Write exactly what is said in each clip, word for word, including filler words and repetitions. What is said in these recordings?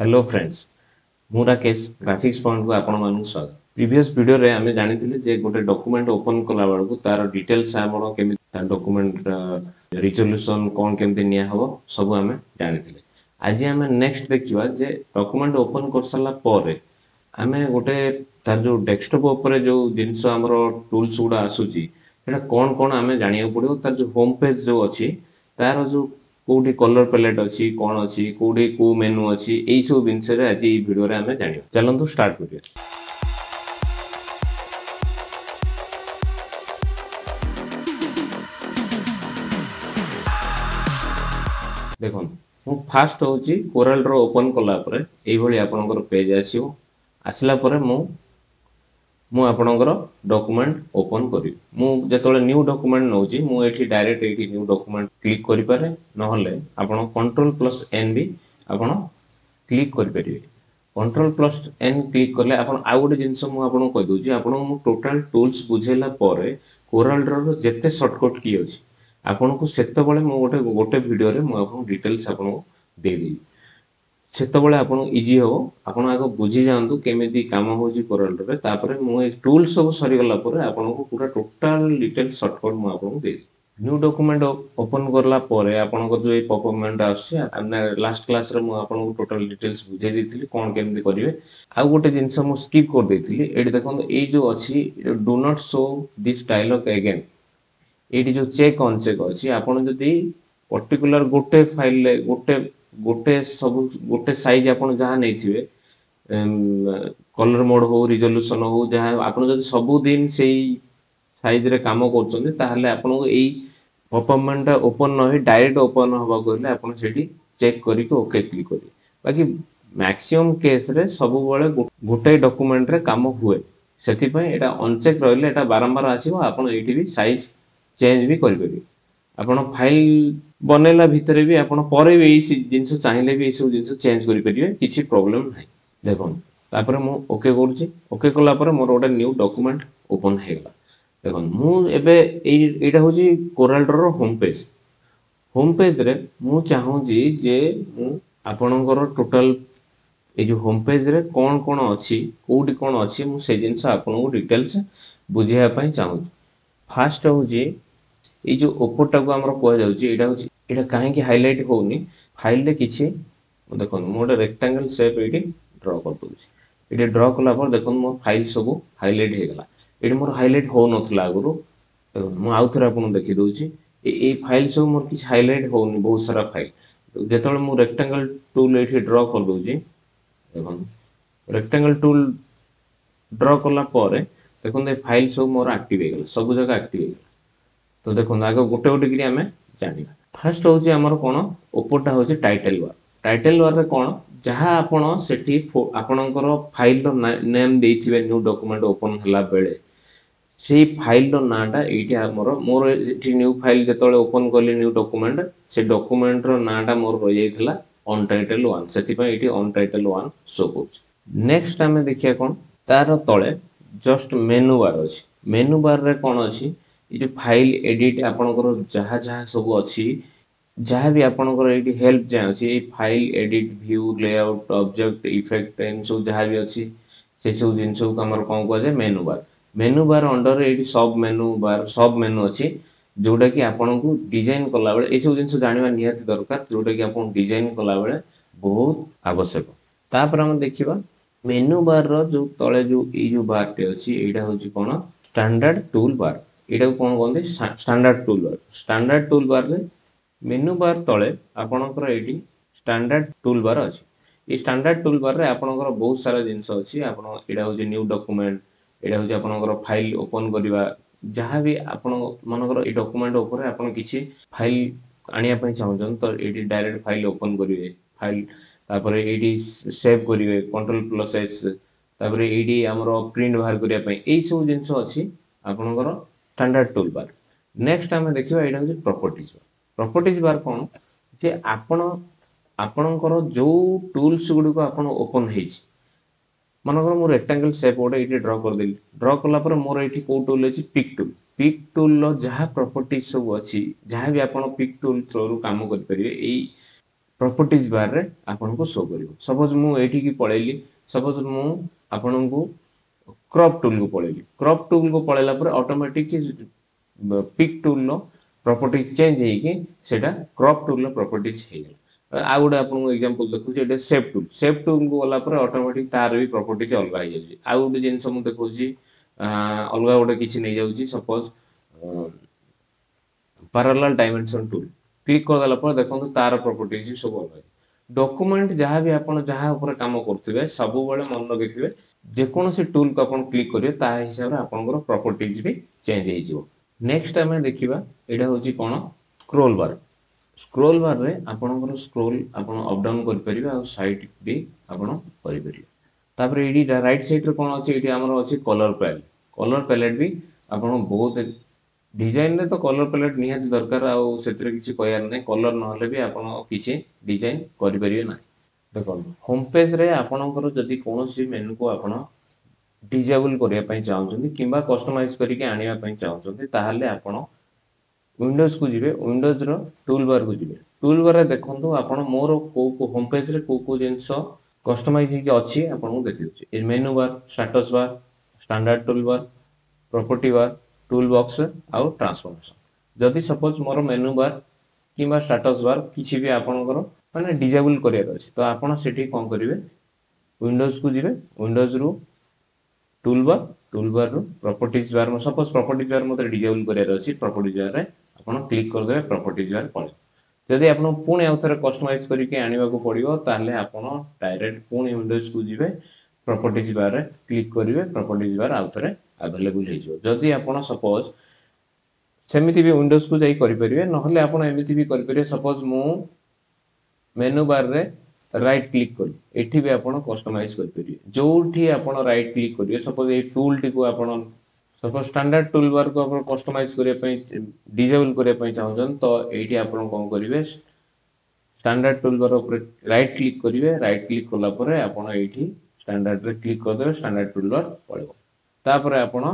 Hello friends मु Rakesh graphics point को आपण मानु स्वागत। प्रीवियस वीडियो रे हमें जानि दिले जे गोटे डॉक्यूमेंट ओपन कला बार को तार डिटेल्स आपण केमि डॉक्यूमेंट रिजोल्यूशन कोन केमि निया हबो सब हमें जानि दिले। आज हम नेक्स्ट देखिबा जे डॉक्यूमेंट ओपन करसला परे हमें गोटे तार जो डेस्कटॉप ऊपर जो जिंस हमरो टूल्स गुडा आसुची एटा कोन कोन हमें जानियो पड़ियो। तार जो होम पेज जो अछि तार जो कोडी कलर पैलेट अछि कोन अछि कोडी को मेनू अछि एई सब बिनसे आज ई वीडियो रे हमें जानियो। चलंतु स्टार्ट करियो। देखो मु फास्ट होउची कोरल ड्रॉ ओपन कला परे एई भली आपनकर पेज आसीओ। आसला परे मु मु आपनकर डॉक्यूमेंट ओपन करियो। मु जेतोले न्यू डॉक्यूमेंट नउची मु एठी डायरेक्ट एठी न्यू डॉक्यूमेंट क्लिक करि पारे न होले आपण कंट्रोल प्लस एन भी आपण क्लिक करि परिबे। कंट्रोल प्लस एन क्लिक करले आपण आ गोटे जिंस मु आपण कहि दोची आपण मु टोटल टूल्स बुझेला पारे कोरल ड्रॉ रो जेते शॉर्टकट की अछि आपण को सेत बळे मु गोटे गोटे वीडियो रे मु आपण डिटेल्स आपण दे दे सेत बळे आपण इजी हो आपण आगो बुझी जानतु केमेदी काम होची कोरल ड्रॉ रे। तापरे मु ए टूल्स सब सरी गला पारे आपण को पूरा टोटल डिटेल शॉर्टकट मु आपण दे दे। न्यू डॉक्यूमेंट ओपन करला परे आपन को जो ए पॉपअप मेनू आछी हमने लास्ट क्लास रे मु आपन को टोटल डिटेल्स बुझे दिथिली कोन केमथि करिवे। आ गोटे जिंस मु स्किप कर देथिली एडी देखन ए जो अछि do not show this dialogue again एडी जो चेक ऑन चेक अछि आपन जदी पर्टिकुलर गोटे फाइल ले गोटे गोटे सब गोटे साइज आपन जहा नैथिबे कलर मोड हो रिजोल्यूशन हो जहा आपन जदी सब दिन सेही साइज रे काम करछन ताहले आपन को एई परफॉर्मेंस ओपन न होई डायरेक्ट ओपन होबा कहले आपण सेठी चेक करी को ओके क्लिक करी। बाकी मैक्सिमम केस रे सब बळे गोटे डॉक्यूमेंट रे काम होए सेति पय एटा अनचेक रहले एटा बारंबार आसीबो आपण एठी भी साइज चेंज भी करी परिबे। आपण फाइल बनेला भितरे भी आपण परे भी एई जिंस चाहिले भी एई सब जिंस चेंज करी परिबे किछि प्रॉब्लम नाही। देखोन तापर मु ओके करछि। ओके कला पर मोर ओटा न्यू डॉक्यूमेंट ओपन हेला। देखो मु एबे एटा होची कोरल ड्रॉ रो होम पेज। होम पेज रे मु चाहू जी जे मु आपनकर टोटल ए जो होम पेज रे कोन कोन अछि कोडी कोन अछि मु से जिंस आपन को डिटेल्स बुझिया पई चाहू। फास्ट हो जी ए जो ओपोटा को हमर कोइ जाउची एटा होची एटा काहे कि हाईलाइट होउनी फाइल रे किछि। देखो मु ओटा रेक्टेंगल शेप एडी ड्रॉ कर दोची। एटा ड्रॉ कला पर देखो मो फाइल सब हाईलाइट हे गेला एड मोर हाईलाइट हो नथला गुरु। देखो मु आउथर आपन देखि दोची ए ए फाइल सब मोर किछ हाईलाइट होनी बहुत सारा फाइल जेतोल मु रेक्टेंगल टूल एठी ड्रा कर दोची। देखो रेक्टेंगल टूल ड्रा करला पारे देखो ए फाइल सब मोर एक्टिव हे गेल सब जगह एक्टिव हे। तो देखो आगे गोटे गोटे करी हमें जानिबा। फर्स्ट होची हमर कोन ओपोटा होची टाइटल बार। टाइटल बार रे कोन जहा आपण सेठी आपनकर फाइल रो नेम देथिबे न्यू डॉक्यूमेंट ओपन हला बेले से फाइल रो नाटा एठी हमरो मोर एठी न्यू फाइल जेतले ओपन करली न्यू डॉक्यूमेंट से डॉक्यूमेंट रो नाटा मोर रह जायथला अनटाइटल वन सेति पय एठी अनटाइटल वन शो करछ। नेक्स्ट हमें देखिया कोन तार तळे जस्ट मेनू बार अछि। मेनू बार रे कोन अछि ई जो फाइल एडिट आपनकर जहा जहा सब अछि जहा भी आपनकर एठी हेल्प जे अछि ई file edit view layout object effect and so जहा भी अछि से सब जिंस को हमर कोन को जे मेनू बार। मेनू बार अंडर एडी सब मेनू बार सब मेनू अछि जोडा कि आपन को डिजाइन कला बेले ए सब जिंस जानिबा नियत दरकार जोडा कि आपन डिजाइन कला बेले बहुत आवश्यक। तापर हम देखिबा मेनू बार रो जो तळे जो ई जो बार ते अछि एडा होची कोन स्टैंडर्ड टूल बार। एडा कोन कोनते standard tool bar. Standard tool bar रे मेनू बार तळे आपनकर एडी स्टैंडर्ड टूल बार अछि। ई स्टैंडर्ड टूल बार रे आपनकर बहुत सारा जिंस अछि आपन एडा होची न्यू डॉक्यूमेंट एडा होय आपनकर फाइल ओपन करबा जहां भी आपन मनकर ए डॉक्यूमेंट ऊपर आपन किछि फाइल आनिया पय चाहौजन तो एडी डायरेक्ट फाइल ओपन करिवे फाइल तापरे एडी सेव करिवे कंट्रोल प्लस एस तापरे एडी हमरो प्रिंट बाहर करिया पय ए सब जिंस अछि आपनकर स्टैंडर्ड टूल बार। नेक्स्ट हम देखिबा एडा होय प्रॉपर्टीज बार। प्रॉपर्टीज बार कोन जे आपन आपनकर जो टूल्स गुडी को आपन ओपन हेछि मनकर मो रेक्टेंगल शेप ओडे एठी ड्रा कर देली। ड्रा करला पर मोर एठी को टूल अछि पिक टूल। पिक टूल लो जहा प्रॉपर्टी सब अछि जहा भी आपण पिक टूल थ्रू काम कर परिवे एई प्रॉपर्टीज बार रे आपन को शो करिवो। सपोज मु एठी की पळेली, सपोज मु आपन को क्रॉप टूल को पळेली, क्रॉप टूल को पळेला पर ऑटोमेटिक पिक टूल लो प्रॉपर्टीज चेंज हे कि सेटा क्रॉप टूल लो प्रॉपर्टीज हे। आ गुडा आपन को एग्जांपल देखु जे शेप टूल, शेप टूल को वाला पर ऑटोमेटिक तार भी प्रॉपर्टीज अलगा हे जाउची। आ गुडा जिन सब देखु जी अलगा गुडा किछि नै जाउची। Suppose parallel dimension tool click कर दला पर देखो तार प्रॉपर्टीज सब अलग। डॉक्यूमेंट जहां भी आपण जहां ऊपर काम करथिबे सब बेले मन रखिबे जे कोनो से टूल को आपण क्लिक करियो ता हिसाब रे आपनकर प्रॉपर्टीज भी चेंज हे जिवो। नेक्स्ट हम देखिबा एडा होची कोन स्क्रॉल बार। स्क्रॉल बार रे आपनकर स्क्रॉल आपण अप डाउन कर परिबे आ साइड भी आपण कर परिबे। तापर एडी राइट साइड रे कोन अछि एडी हमर अछि कलर पैलेट। कलर पैलेट भी आपण बहुत डिजाइन रे तो कलर पैलेट निहाती दरकार आ सेतरे किछि कयार नै। कलर न होले भी आपण किछि डिजाइन करि परिबे नै। देखो होम पेज रे आपनकर जदी कोनोसी मेनू को आपण डिजेबल करिया पय चाहौछन्ती किबा कस्टमाइज करिके आनिया पय चाहौछन्ती ताहाले आपण विंडोज को जिवे, विंडोज रो टूल बार को जिवे। टूल बार रे देखंतु आपण मोर को को होम पेज रे को को जेंसो कस्टमाइज के अछि आपण देखियौ। ए menu bar, status bar, standard tool bar, property bar, tool box और ट्रांसफॉर्मेशन। जदि सपोज मोर मेनू बार किबा स्टेटस बार किछि भी आपनकर माने डिसेबल करिया अछि तो आपण सेठी कोन करिवे विंडोज को जिवे, विंडोज रो टूल बार, टूल बार रो properties bar. Suppose properties bar मते डिसेबल करिया अछि, प्रॉपर्टीज बार रे आपण क्लिक कर देबे, प्रॉपर्टीज बार पळे। जदि आपण पुणे आउथरे कस्टमाइज करिके आनिबा को पड़िवो ताले आपण डायरेक्ट पुणे विंडोज को जिवे, प्रॉपर्टीज बार रे क्लिक करिवे, प्रॉपर्टीज बार आउथरे अवेलेबल हे जो। जदी आपण सपोज सेमिति भी विंडोज को जाई करि परिवे न होले आपण एमिति भी करि परिवे। सपोज मु मेनू बार रे राइट क्लिक करी एठी भी आपण कस्टमाइज करि परिवे। जोठी आपण राइट क्लिक करिवे सपोज ए टूल टी को आपण सपोज स्टैंडर्ड टूल बार को आपण कस्टमाइज करिया पई डिसेबल करिया पई चाहौजन तो एठी आपण कोन करिवे स्टैंडर्ड टूल बार ऊपर राइट क्लिक करिवे। राइट क्लिक करला परे आपण एठी स्टैंडर्ड रे क्लिक कर देबे, स्टैंडर्ड टूल बार पळेबो। तापर आपण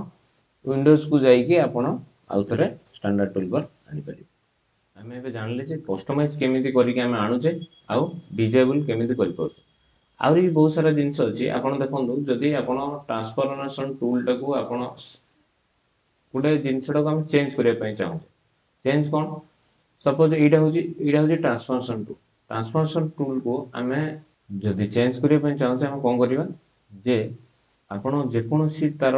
विंडोज को जाई के आपण आउथरे स्टैंडर्ड टूल बार आनि परिबे। हमें एबे जानले जे कस्टमाइज केमिति करी के हम आनु जे आ डिसेबल केमिति करि पउछ। आउर भी बहुत सारा जिंस अछि आपण देखंतु। जदि आपण ट्रांसफॉर्मेशन टूल टाको आपण गुडे जिंस टाको हम चेंज करिया पई चाहौ, चेंज कोन सपोज एटा होजी एटा होजी ट्रांसफॉर्मेशन टूल। ट्रांसफॉर्मेशन टूल को हमें जदि चेंज करिया पई चाहौ हम कोन करिवा जे आपण जे कोनोसी तार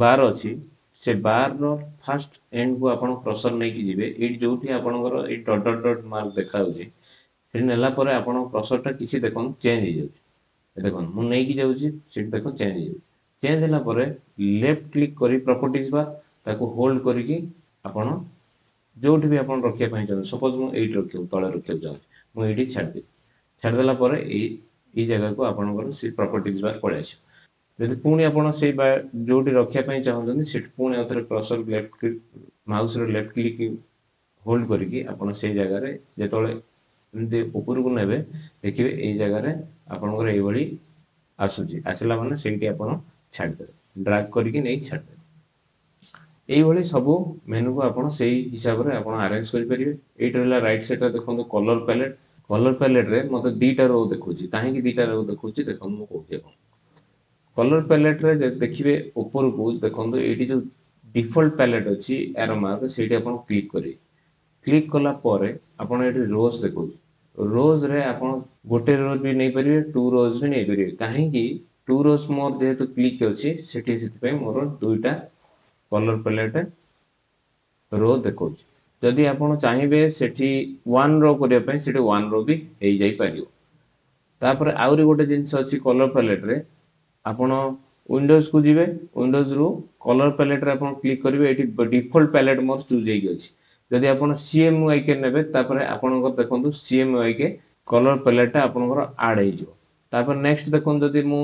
बार अछि से बार रो फर्स्ट एंड को आपण क्रसर नै कि जिवे ए जोठी आपनकर ए डॉट डॉट डॉट मार्क देखाउ जे फिर नेला परे आपण क्रसर टा किसी देखन चेंज हो जाउ। ए देखन मु नै कि जाउ छी सेट देखो चेंज हो जाउ। चेंज होला परे लेफ्ट क्लिक करी प्रॉपर्टीज बार ताको होल्ड करी कि आपण जोठी भी आपण रखिया पय जाउ। सपोज मु एट रखियो तळे रखियो जाउ मु एडी छाड़ दे, छाड़ देला परे ए ई जगह को आपनकर से प्रॉपर्टीज बार पळे आसी। जदि पुणी आपण से जोटी रखिया पय चाहौजन सेट पुणी अथरे क्रसर लेफ्ट क्लिक माउस रे लेफ्ट क्लिक होल्ड करि कि आपण से जगह रे जेतोले जे ऊपर को नेबे देखिबे ए जगह रे आपण को ए भली आसु जी आसला माने सेठी आपण छाड़ दे, ड्रैग करि कि नै छाड़ दे। ए भली सब मेनू को आपण से हिसाब रे आपण अरेंज करि परिबे। एटा होला राइट साइड रे देखो कलर पैलेट। कलर पैलेट रे मते दीटा रो देखु छी काहे कि दीटा रो देखु छी देखो मु को जे कलर पैलेट रे देखिबे ऊपर को देखंतो एटी जो डिफॉल्ट पैलेट अछि एरो मार्क सेठी आपण क्लिक करी। क्लिक कला परे आपण एटी रोज देखो, रोज रे आपण गोटे रोज भी नै परिबे, टू रोज भी नै परिबे काहे कि टू रोज मोर जेतु क्लिक अछि सेठी सेति पय मोर दुईटा कलर पैलेट रो देखो। जदि आपण चाहिबे सेठी वन रो करिया पय सेठी वन रो भी हेई जाई परियो। तापर आउरी गोटे जिंस अछि कलर पैलेट रे आपण विंडोज को जिवे, विंडोज रो कलर पैलेट रे आपण क्लिक करिवे एटी डिफॉल्ट पैलेट मोर चूज हेगी अछि। जदि आपण सीएमवाई के नेबे तापर आपण को देखंतु सीएमवाई के कलर पैलेट टा आपण को ऐड हे जो। तापर नेक्स्ट देखंतु जदि मु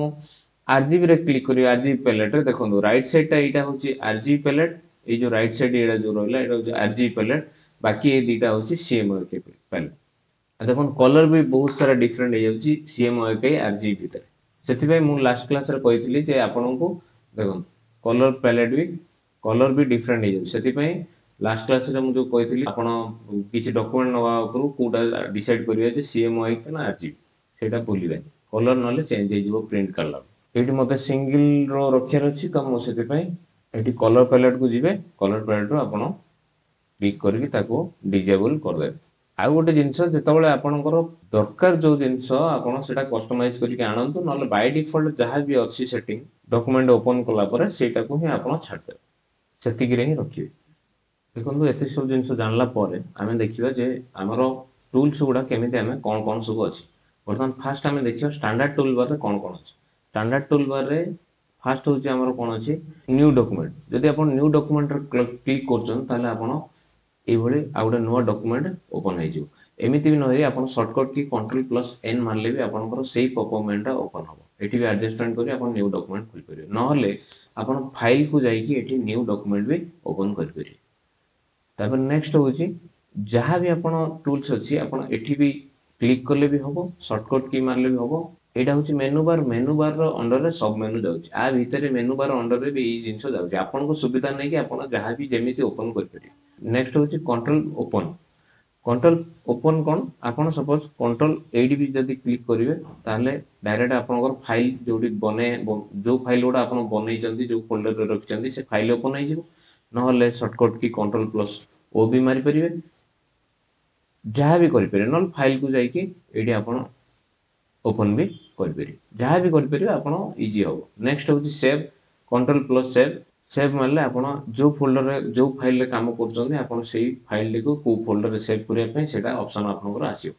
आरजीबी रे क्लिक करियो आरजीबी पैलेट रे देखंतु राइट साइड टा एटा होची आरजीबी पैलेट, ए जो राइट साइड एडा जो रहला एडा होची आरजीबी पैलेट, बाकी ए दुटा होची सीएमवाई के पैलेट। आ देखन कलर भी बहुत सारा डिफरेंट हे जाउची सीएमवाई के आरजीबी भीतर। सेति भाई मु लास्ट क्लास रे कहितली जे आपन को देखो कलर पैलेट भी कलर भी डिफरेंट हे जे सेति भाई लास्ट क्लास मुझे कही आपड़ डॉक्यूमेंट ना कौटा डिसाइड करेंगे सीएमआई ना आरजीबी से भूल कलर ना चेंज हो प्रिंट कलर ये मतलब सिंगल रो रखार अच्छी तो मुझे कलर पैलेट को जीवे कलर पैलेट रू आप क्लिक करके डिजेबल करदे। आउ गोटे जिनस जितेबाला आपणकर दरकार जो जिनस आपन सेटा कस्टमाइज करके आनंतु नले बाय डिफॉल्ट जहाँ भी अच्छी सेटिंग डॉक्यूमेंट ओपन कला परे सेटा को ही आपन छाड़बे सेतिक रे ही रखिबे। देखंतु एते सब जिनस जानला परे आमे देखिबा जे हमरो टूल्स गुडा केमिते आमे कोन कोन सब अछि। बर्तमान फास्ट आमे देखियो स्टैंडर्ड टूल बार रे कोन कोन अछि। स्टैंडर्ड टूल बार रे फास्ट होछि हमरो कोन अछि न्यू डॉक्यूमेंट। जदि आपन न्यू डॉक्यूमेंट रे क्लिक करछन ताले आपन ये आ गए नुआ डॉक्यूमेंट ओपन होमती भी नुहे आप shortcut key control plus N मारे भी आपंकर से पपमेंटा ओपन हम ये आडजस्टमेंट कर न्यू डॉक्यूमेंट खोल पारे ना फाइल को जाकि न्यू डॉक्यूमेंट भी ओपन करें। नेक्स्ट हूँ जहाँ भी आप टूल्स अच्छी आपठी भी क्लिक कले भी हम सर्टकट की मारे भी हम यहाँ हूँ मेनू बार मेनू बार अंडर सब मेनू जा भितर मेनू बार अंडर भी ये जिनस जापन सुविधा नहीं कि आप जहाँ भी जमी ओपन करें। नेक्स्ट हूँ कंट्रोल ओपन कंट्रोल ओपन कौन आप सपोज कंट्रोल एट भी जब क्लिक करेंगे ताले डायरेक्ट आपंकर फाइल जो बने जो फाइल गुड़ा आप बन जो फोल्डर रखिंट से फाइल ओपन हो ना shortcut key control plus O भी मारिपारे जहाँ भी करें ना फाइल को जाकि ओपन भी करें जहाँ भी करें आप इजी हम। नेक्स्ट हूँ save control plus save save मारे आप जो फोल्डर रे जो फाइल रे काम कर फाइल को कौ फोल्डर रे सेव करने से ऑप्शन आपंकर आसो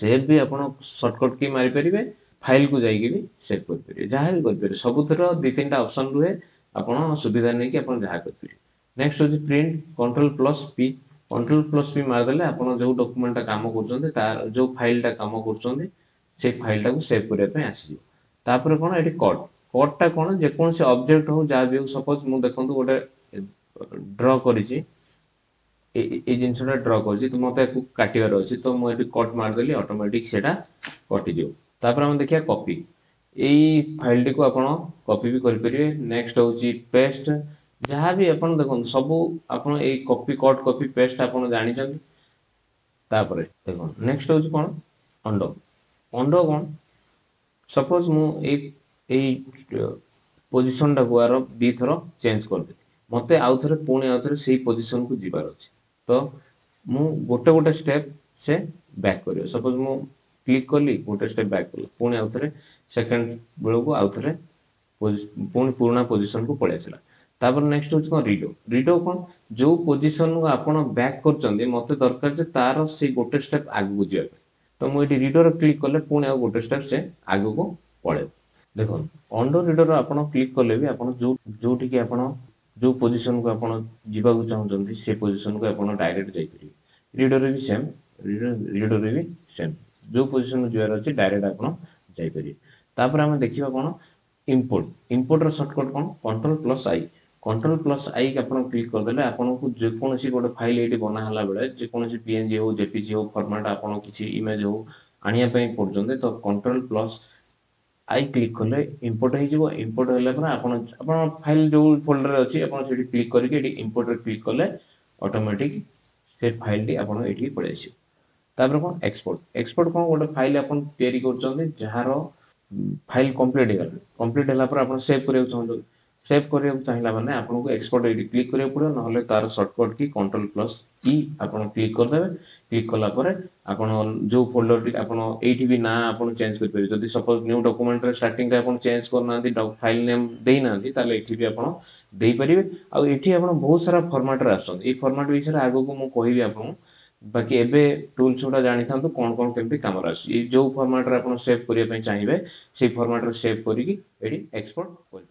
सेव भी आप सर्टकट की मारिपारे फाइल को जाइए भी सेव करें जहाँ भी करें सबुतर दी तीन टा ऑप्शन रुहे आप सुविधा नहीं कि आप जहाँ करें। नेक्स्ट हूँ print control plus P control plus P मारिदेले आप जो डॉक्यूमेंट काम कर जो फाइल काम कर फाइल टाक सेव करने आसपर कौन ये कट कटटा कौन जेकोसी से ऑब्जेक्ट हो जहाँ भी हो सपोज मुझे देखो गोटे ड्र कर जिनसा ड्र कर मतलब काटबार अच्छे तो मुझे कट मारदेली ऑटोमेटिक से कटिजर आम देखा कॉपी यही फाइल टी को आप कॉपी भी करें। नेक्स्ट हूँ पेस्ट जहाँ भी आप देखो सब आप कॉपी कट कॉपी पेस्ट आप जानते देखो। नेक्स्ट हूँ कौन अंड अंड कौन सपोज मुझे पोजिशन टाक आर दी थर चेंज करदे मत आउ थे पुणी आउ थे से पोजिशन को जीवार अच्छे तो मु गोटे गोटे स्टेप से बैक कर सपोज मु क्लिक कली गोटे स्टेप बैक कल पुणी आउ थे सेकेंड बेलू को आउ थे पुणी पुराणा पोजिशन को पलि आसला। तापर नेक्स्ट हूँ कौन रिडो रिडो कौन जो पोजिशन को आप बैक कर मत दरकार जे तार से गोटे स्टेप आगू जावाप तो मुझे रिडोर क्लिक कले पुणी आउ गोटे स्टेप से आगू को पलैब। देखो अंडर रिडर आप क्लिक कले भी आपन जो जो ठीक आप जो पोजिशन को आप जीवाक चाहते से पोजिशन को आप डायरेक्ट जाइए रिडर भी सेम रिडर भी सेम जो पोजिशन को जीवार अच्छे डायरेक्ट आपपर तापर आम देखा कौन इम्पोर्ट इम्पोर्टर सर्टकट कौन control plus I control plus I आप क्लिक करदे आपको जेकोसी गोटे फाइल ये बनाला बेले जेकोसी पीएनजी हो जेपीजी हो फर्माट आप किसी इमेज हो आने पड़ते तो कंट्रोल प्लस आई क्लिक कले इंपोर्ट हो इंपोर्ट होगा फाइल जो फोल्डर अच्छी आपड़ी क्लिक करके इंपोर्टर क्लिक कले ऑटोमेटिक से फाइल टी आप पलि आसपर कौन एक्सपोर्ट एक्सपोर्ट कौन गोटे फाइल आप जार फाइल कम्प्लीट हो कम्प्लीट होगा सेव करा चाहते सेव करा चाहिए मैंने आपको एक्सपोर्ट ये क्लिक करा पड़ो ना तार सर्टकट की कंट्रोल प्लस ई आप क्लिक करदे क्लिक कलापर आप जो फोल्डर टी आप भी ना आप चेंज करेंगे जब suppose new document starting change करना फाइल नेम देना ये भी आपारे आउ ये बहुत सारा फॉर्मेट आसान ये फॉर्मेट विषय आगे मुझे कहबी आपको बाकी एबे टूल्स गुड़ा जानी था कौन कौन केमती काम आसो जो फॉर्मेट आप सेव करने चाहिए से फॉर्मेट सेव करके एक्सपोर्ट कर।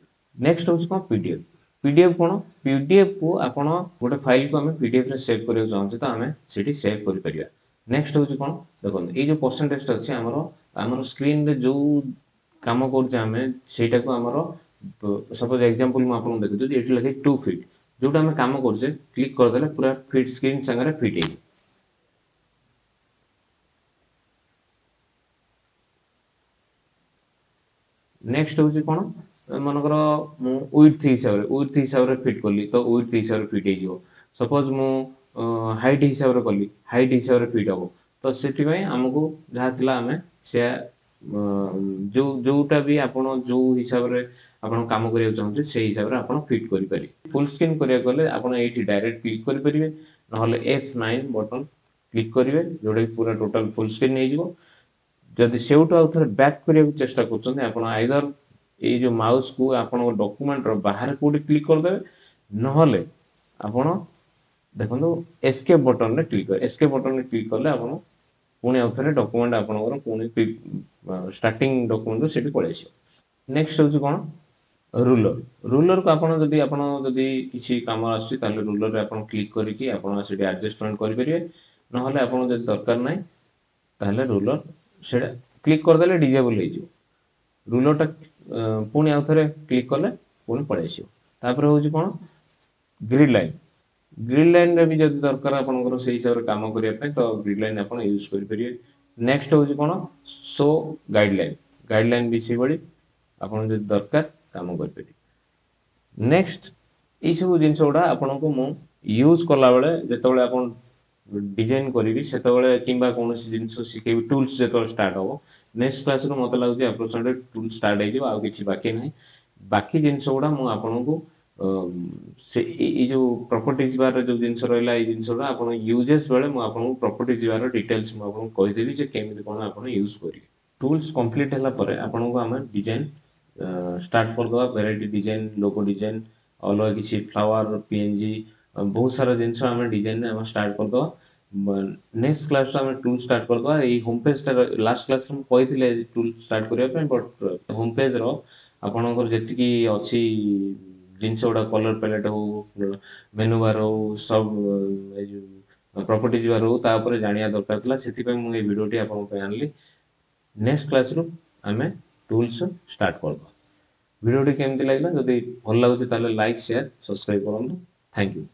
नेक्स्ट हूँ कौन पीडीएफ पीडीएफ कौन पीडीएफ को आप गोटे फाइल को आम पीडीएफ रे सेव करने चाहते तो आम से सेव कर। नेक्स्ट हूँ कौन देखो ये जो परसेंटेज अच्छे आमर आम स्क्रीन रे जो काम करेटा को आमर सपोज एग्जांपल मुझे देखुची ये लिखे टू फिट जोटा आम काम करे क्लिक करदे पूरा फिट स्क्रीन सागर फिट हो नेक्स्ट हूँ कौन मनकर मुथ हिसाब से उइथ हिसाब से फिट कली तो उइथ हिसाब से फिट हो सपोज मु हाइट हिसाब रे कली हाइट हिसाब रे फिट हो तो सेति में हमको जहा थिला हमें से जो जोटा भी आपण जो हिसाब रे आपण काम करियो चाहते से हिसाब रे आपण फिट करि पारी। फुल स्क्रीन करिया गले आपण एठी डायरेक्ट क्लिक करि परिबे नहले एफ नाइन बटन क्लिक करिवे जोडे पूरा टोटल फुल स्क्रीन नै जिवो। जदि सेउट आउथर बैक करिया को चेष्टा करछन आपण आइदर ए जो माउस को आपण डॉक्यूमेंट रो बाहर कोडी क्लिक कर देबे नहले आपण देखो एस्केप बटन रे क्लिक कर एस्केप बटन रे क्लिक करले आपण पुणे आउथरे डॉक्यूमेंट आपण पुणे स्टार्टिंग डॉक्यूमेंट सेठी पळे आसी। नेक्स्ट होउ कोन रूलर रूलर को आपण जदि आपण जदि किछि काम आसी ताले रूलर रे आपण क्लिक करिकि आपण सेठी एडजस्टमेंट करि परिबे नहले आपण जदि दरकार नै ताले रूलर सेडा क्लिक कर देले डिसेबल हो जइयो। रूलर टा पुणे आउथरे क्लिक करले पुणे पळे आसी। तापर होउ कोन ग्रिड लाइन ग्रिड लाइन रे भी जदि दरकार आपण को सही हिसाब रे काम करिया पय तो ग्रिड लाइन आपण यूज करि परिये। नेक्स्ट होउ कोन सो गाइडलाइन गाइडलाइन भी से बड़ी आपण जदि दरकार काम करि परिये। नेक्स्ट ई सब जिंसोडा आपण को मु यूज करला बेले जेतो बेले आपण डिजाइन करिबी सेतो बेले किबा कोनोसी जिंसो सिकेबी टूल्स जेतो स्टार्ट हो। नेक्स्ट क्लास रो मत लागो जे एप्रोसन रे टूल स्टार्ट हे जे आ किछि बाकी नै बाकी जिंसोडा मु आपण को से ई जो प्रॉपर्टीज बार जो जिंस रहला ई जिंसरा आपण यूजेस बेले मु आपण प्रॉपर्टीज बार डिटेल्स मु आपण कहि देबी जे केमि कोन आपण यूज करिबी। टूल्स कंप्लीट हला परे आपण को हम डिजाइन स्टार्ट कर दवा वैरायटी डिजाइन लोगो डिजाइन अलग किछि फ्लावर पीएनजी बहुत सारा जिंस हम डिजाइन हम स्टार्ट कर दवा। नेक्स्ट क्लास हम टूल स्टार्ट कर दवा ई होम पेज लास्ट क्लास हम कहिथिले टूल स्टार्ट करिया पे बट होम पेज रो आपण को जेतिकी अछि जिनसोडा कलर पैलेट हो मेनू बार हो सब प्रॉपर्टीज बार हो ता ऊपर जानिया दरकार थला सेति पे मु ए वीडियो टी आपन पे आनली। नेक्स्ट क्लास रो हमें टूल्स स्टार्ट करबो। वीडियो टी केमति लागला जदी भल लागो ताले लाइक शेयर सब्सक्राइब करंतु। Thank you.